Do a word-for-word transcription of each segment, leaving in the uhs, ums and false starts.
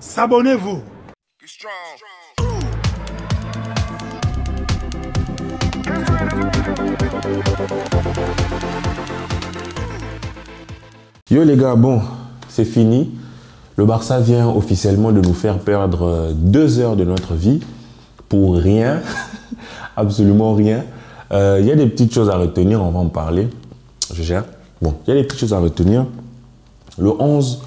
s'abonnez-vous. Yo les gars, bon, c'est fini. Le Barça vient officiellement de nous faire perdre deux heures de notre vie pour rien, absolument rien. Il euh, y a des petites choses à retenir, on va en parler. Je gère. Bon, il y a des petites choses à retenir. Le onze,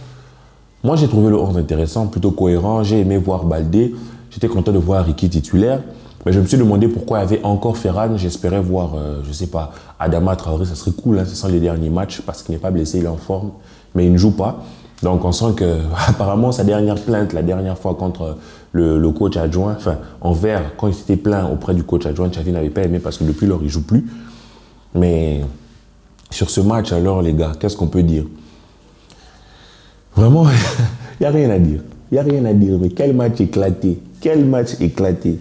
moi j'ai trouvé le onze intéressant, plutôt cohérent. J'ai aimé voir Baldé. J'étais content de voir Riqui titulaire. Mais je me suis demandé pourquoi il y avait encore Ferran. J'espérais voir, euh, je ne sais pas, Adama Traoré. Ça serait cool, hein, ce sont les derniers matchs parce qu'il n'est pas blessé, il est en forme. Mais il ne joue pas. Donc on sent que apparemment sa dernière plainte, la dernière fois contre le, le coach adjoint, enfin envers, quand il s'était plaint auprès du coach adjoint, Chavi n'avait pas aimé parce que depuis lors, il ne joue plus. Mais sur ce match, alors les gars, qu'est-ce qu'on peut dire? Vraiment, il n'y a rien à dire. Il n'y a rien à dire, mais quel match éclaté. Quel match éclaté.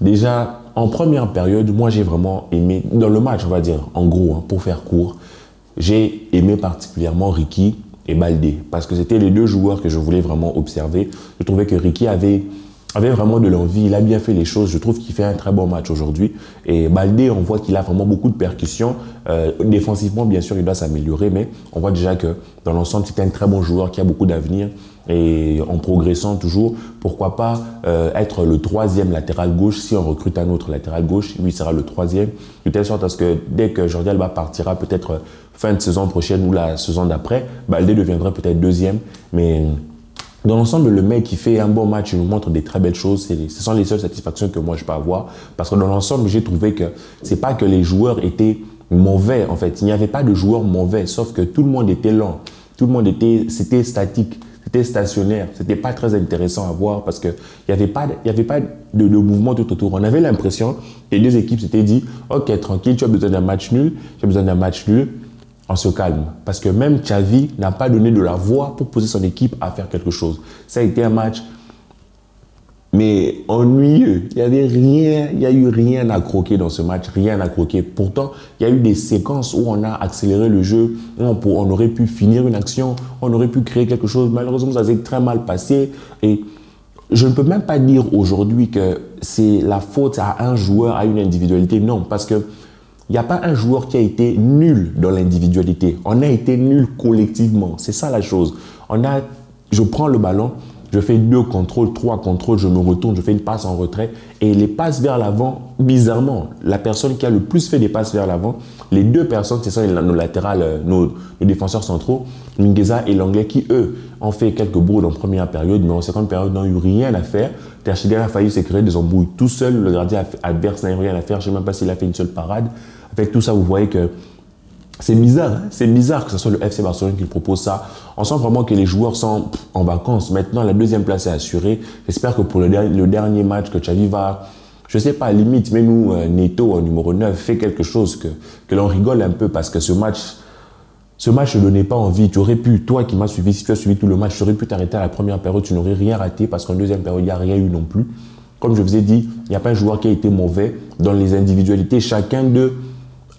Déjà, en première période, moi j'ai vraiment aimé, dans le match on va dire, en gros, hein, pour faire court, j'ai aimé particulièrement Riqui et Baldé, parce que c'était les deux joueurs que je voulais vraiment observer. Je trouvais que Riqui avait, avait vraiment de l'envie, il a bien fait les choses, je trouve qu'il fait un très bon match aujourd'hui. Et Baldé, on voit qu'il a vraiment beaucoup de percussions. Euh, défensivement, bien sûr, il doit s'améliorer, mais on voit déjà que dans l'ensemble, c'est un très bon joueur qui a beaucoup d'avenir. Et en progressant toujours, pourquoi pas euh, être le troisième latéral gauche. Si on recrute un autre latéral gauche, lui sera le troisième. De telle sorte à ce que dès que Jordi Alba partira, peut-être fin de saison prochaine ou la saison d'après, Baldé deviendrait peut-être deuxième. Mais dans l'ensemble, le mec qui fait un bon match, il nous montre des très belles choses. Ce sont les seules satisfactions que moi je peux avoir. Parce que dans l'ensemble, j'ai trouvé que c'est pas que les joueurs étaient mauvais. En fait, il n'y avait pas de joueurs mauvais, sauf que tout le monde était lent. Tout le monde était, c'était statique. C'était stationnaire, c'était pas très intéressant à voir parce qu'il n'y avait pas, y avait pas de, de mouvement tout autour. On avait l'impression que les deux équipes s'étaient dit « Ok, tranquille, tu as besoin d'un match nul, tu as besoin d'un match nul, on se calme. » Parce que même Xavi n'a pas donné de la voix pour poser son équipe à faire quelque chose. Ça a été un match, mais ennuyeux. Il n'y avait rien, il n'y a eu rien à croquer dans ce match, rien à croquer. Pourtant, il y a eu des séquences où on a accéléré le jeu, où on, on aurait pu finir une action, on aurait pu créer quelque chose. Malheureusement, ça s'est très mal passé. Et je ne peux même pas dire aujourd'hui que c'est la faute à un joueur, à une individualité. Non, parce que il n'y a pas un joueur qui a été nul dans l'individualité. On a été nul collectivement. C'est ça la chose. On a, je prends le ballon. Je fais deux contrôles, trois contrôles, je me retourne, je fais une passe en retrait. Et les passes vers l'avant, bizarrement, la personne qui a le plus fait des passes vers l'avant, les deux personnes, ce sont nos latérales, nos, nos défenseurs centraux, Mingueza et l'Anglais, qui eux ont fait quelques brouilles en première période, mais en seconde période, n'ont eu rien à faire. Terschinger a failli se créer des embrouilles tout seul, le gardien adverse n'a eu rien à faire, je ne sais même pas s'il a fait une seule parade. Avec tout ça, vous voyez que c'est bizarre, hein? C'est bizarre que ce soit le F C Barcelone qui propose ça. On sent vraiment que les joueurs sont en vacances. Maintenant, la deuxième place est assurée. J'espère que pour le, der le dernier match que Xavi va, je sais pas, limite, mais nous, euh, Neto, numéro neuf, fait quelque chose que, que l'on rigole un peu parce que ce match, ce match ne donnait pas envie. Tu aurais pu, toi qui m'as suivi, si tu as suivi tout le match, tu aurais pu t'arrêter à la première période, tu n'aurais rien raté parce qu'en deuxième période, il n'y a rien eu non plus. Comme je vous ai dit, il n'y a pas un joueur qui a été mauvais dans les individualités. Chacun d'eux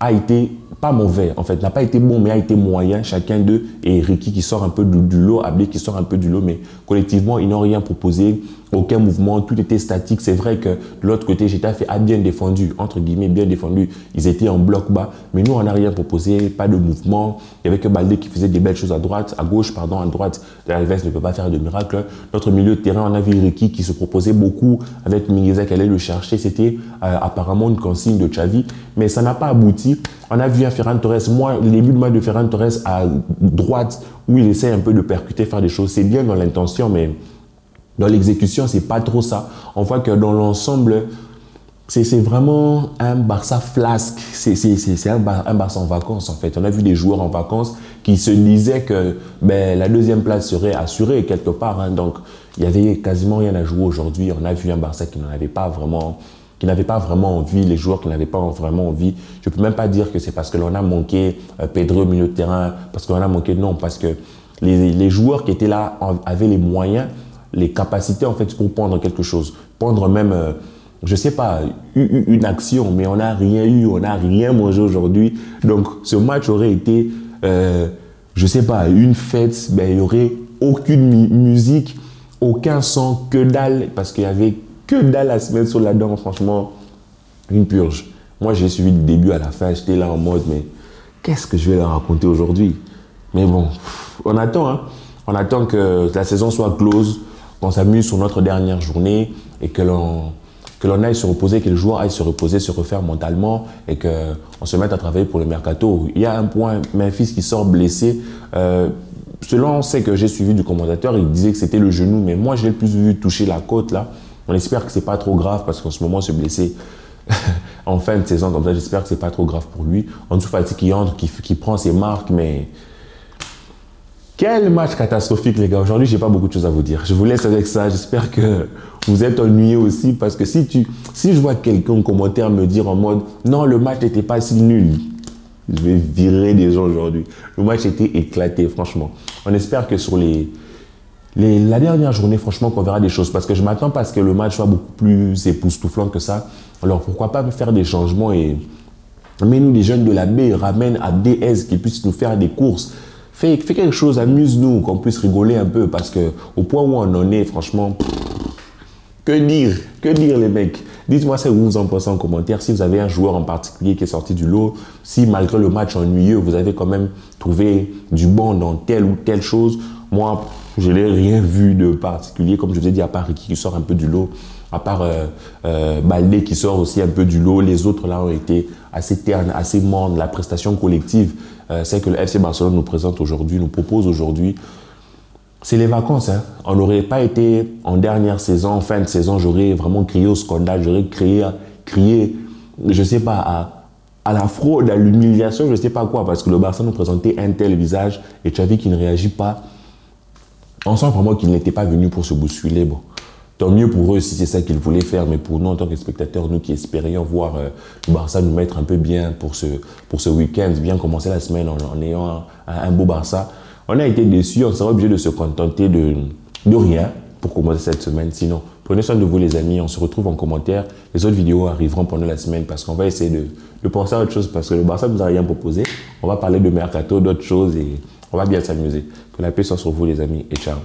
a été pas mauvais, en fait, n'a pas été bon, mais a été moyen, chacun d'eux, et Riqui qui sort un peu du, du lot, Abde qui sort un peu du lot, mais collectivement, ils n'ont rien proposé, aucun mouvement, tout était statique. C'est vrai que de l'autre côté, Getafe a bien défendu, entre guillemets, bien défendu, ils étaient en bloc bas, mais nous, on n'a rien proposé, pas de mouvement, il y avait que Baldé qui faisait des belles choses à droite, à gauche, pardon, à droite, L'Alves ne peut pas faire de miracle. Notre milieu de terrain, on a vu Riqui qui se proposait beaucoup, avec Mingueza qui allait le chercher, c'était euh, apparemment une consigne de Xavi, mais ça n'a pas abouti. On a vu un Ferran Torres, moi, le début de match de Ferran Torres à droite, où il essaie un peu de percuter, faire des choses. C'est bien dans l'intention, mais dans l'exécution, c'est pas trop ça. On voit que dans l'ensemble, c'est vraiment un Barça flasque. C'est un, bar, un Barça en vacances, en fait. On a vu des joueurs en vacances qui se disaient que ben, la deuxième place serait assurée quelque part. Hein. Donc, il n'y avait quasiment rien à jouer aujourd'hui. On a vu un Barça qui n'en avait pas vraiment... qui n'avaient pas vraiment envie, les joueurs qui n'avaient pas vraiment envie. Je ne peux même pas dire que c'est parce que l'on a manqué euh, Pedro au milieu de terrain, parce qu'on a manqué, non, parce que les, les joueurs qui étaient là en, avaient les moyens, les capacités en fait pour prendre quelque chose, prendre même, euh, je ne sais pas, une, une action, mais on n'a rien eu, on n'a rien mangé aujourd'hui. Donc ce match aurait été, euh, je ne sais pas, une fête, ben, il y aurait aucune mu musique, aucun son, que dalle, parce qu'il n'y avait que dalle à se mettre sur la dent, franchement, une purge. Moi, j'ai suivi du début à la fin, j'étais là en mode, mais qu'est-ce que je vais leur raconter aujourd'hui? Mais bon, on attend, hein. On attend que la saison soit close, qu'on s'amuse sur notre dernière journée et que l'on que l'on aille se reposer, que le joueur aille se reposer, se refaire mentalement et qu'on se mette à travailler pour le mercato. Il y a un point, Memphis qui sort blessé. Euh, selon ce que j'ai suivi du commentateur, il disait que c'était le genou, mais moi, je l'ai plus vu toucher la côte, là. On espère que ce n'est pas trop grave parce qu'en ce moment, se blesser en fin de saison, comme ça, j'espère que ce n'est pas trop grave pour lui. En dessous, Fatih qui entre, qui, qui prend ses marques, mais... Quel match catastrophique, les gars. Aujourd'hui, j'ai pas beaucoup de choses à vous dire. Je vous laisse avec ça. J'espère que vous êtes ennuyés aussi. Parce que si, tu, si je vois quelqu'un en commentaire me dire en mode « Non, le match n'était pas si nul », je vais virer des gens aujourd'hui. Le match était éclaté, franchement. On espère que sur les, les, la dernière journée, franchement, qu'on verra des choses. Parce que je m'attends pas à ce que le match soit beaucoup plus époustouflant que ça. Alors, pourquoi pas faire des changements et... Mais nous, les jeunes de la baie, ramène à D S qui puissent nous faire des courses. Fais, fais quelque chose, amuse-nous, qu'on puisse rigoler un peu, parce que au point où on en est, franchement, pff, que dire, que dire les mecs. Dites-moi ce que vous en pensez en commentaire, si vous avez un joueur en particulier qui est sorti du lot, si malgré le match ennuyeux, vous avez quand même trouvé du bon dans telle ou telle chose. Moi, je n'ai rien vu de particulier, comme je vous ai dit, à part Riqui qui sort un peu du lot, à part euh, euh, Baldé qui sort aussi un peu du lot. Les autres là ont été assez ternes, assez mornes. La prestation collective, euh, celle que le F C Barcelone nous présente aujourd'hui, nous propose aujourd'hui, c'est les vacances, hein. On n'aurait pas été en dernière saison, en fin de saison, j'aurais vraiment crié au scandale, j'aurais crié, crié, je sais pas, à... à la fraude, à l'humiliation, je ne sais pas quoi, parce que le Barça nous présentait un tel visage et Xavi qui ne réagit pas. On sent vraiment qu'il n'était pas venu pour se bousculer. Bon, tant mieux pour eux si c'est ça qu'ils voulaient faire, mais pour nous en tant que spectateurs, nous qui espérions voir euh, le Barça nous mettre un peu bien pour ce, pour ce week-end, bien commencer la semaine en, en ayant un, un beau Barça, on a été déçus, on sera obligé de se contenter de, de rien pour commencer cette semaine. Sinon, prenez soin de vous les amis, on se retrouve en commentaire. Les autres vidéos arriveront pendant la semaine parce qu'on va essayer de, de penser à autre chose parce que le Barça ne nous a rien proposé. On va parler de mercato, d'autres choses et on va bien s'amuser. Que la paix soit sur vous les amis et ciao.